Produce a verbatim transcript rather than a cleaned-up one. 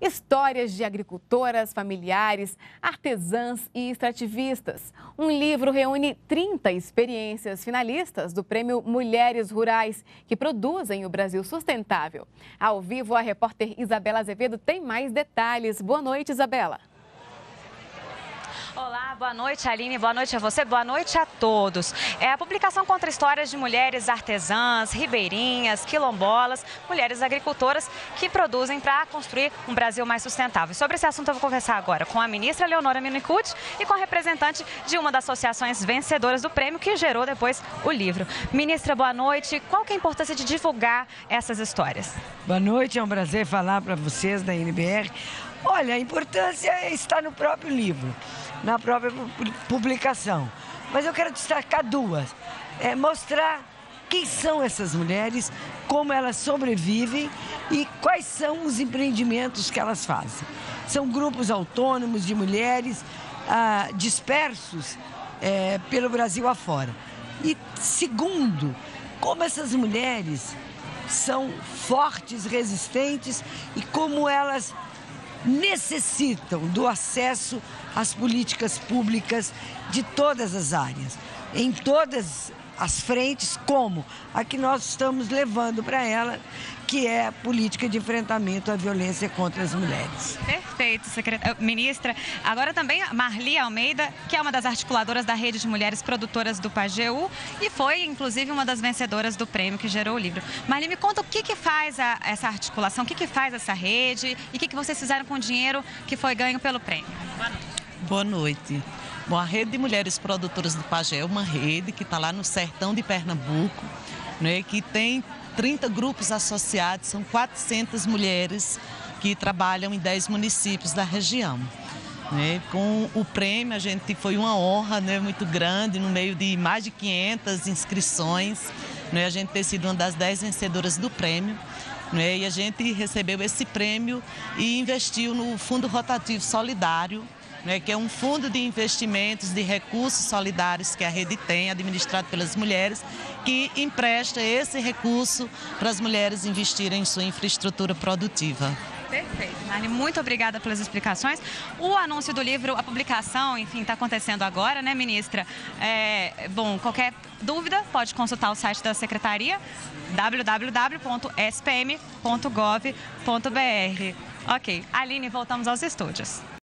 Histórias de agricultoras, familiares, artesãs e extrativistas. Um livro reúne trinta experiências finalistas do Prêmio Mulheres Rurais que produzem o Brasil Sustentável. Ao vivo, a repórter Isabela Azevedo tem mais detalhes. Boa noite, Isabela. Olá, boa noite, Aline, boa noite a você, boa noite a todos. É a publicação contra histórias de mulheres artesãs, ribeirinhas, quilombolas, mulheres agricultoras que produzem para construir um Brasil mais sustentável. E sobre esse assunto eu vou conversar agora com a ministra Eleonora Menicucci e com a representante de uma das associações vencedoras do prêmio que gerou depois o livro. Ministra, boa noite. Qual que é a importância de divulgar essas histórias? Boa noite, é um prazer falar para vocês da N B R. Olha, a importância está no próprio livro, na própria publicação. Mas eu quero destacar duas. É mostrar quem são essas mulheres, como elas sobrevivem e quais são os empreendimentos que elas fazem. São grupos autônomos de mulheres ah, dispersos é, pelo Brasil afora. E segundo, como essas mulheres são fortes, resistentes e como elas necessitam do acesso às políticas públicas de todas as áreas, em todas as frentes, como a que nós estamos levando para ela, que é a política de enfrentamento à violência contra as mulheres. Perfeito, secretária. Ministra, agora também Marli Almeida, que é uma das articuladoras da Rede de Mulheres Produtoras do Pajeú e foi, inclusive, uma das vencedoras do prêmio que gerou o livro. Marli, me conta o que, que faz a, essa articulação, o que, que faz essa rede e o que, que vocês fizeram com o dinheiro que foi ganho pelo prêmio. Boa noite. Boa noite. Bom, a Rede de Mulheres Produtoras do Pajeú é uma rede que está lá no sertão de Pernambuco, né, que tem trinta grupos associados, são quatrocentas mulheres que trabalham em dez municípios da região. Né? Com o prêmio, a gente foi uma honra, né, muito grande, no meio de mais de quinhentas inscrições, né, a gente ter sido uma das dez vencedoras do prêmio. Né? E a gente recebeu esse prêmio e investiu no Fundo Rotativo Solidário, né, que é um fundo de investimentos de recursos solidários que a rede tem, administrado pelas mulheres, que empresta esse recurso para as mulheres investirem em sua infraestrutura produtiva. Perfeito, Marli, muito obrigada pelas explicações. O anúncio do livro, a publicação, enfim, está acontecendo agora, né, ministra? É, bom, qualquer dúvida pode consultar o site da secretaria, w w w ponto s p m ponto gov ponto br. Ok, Aline, voltamos aos estúdios.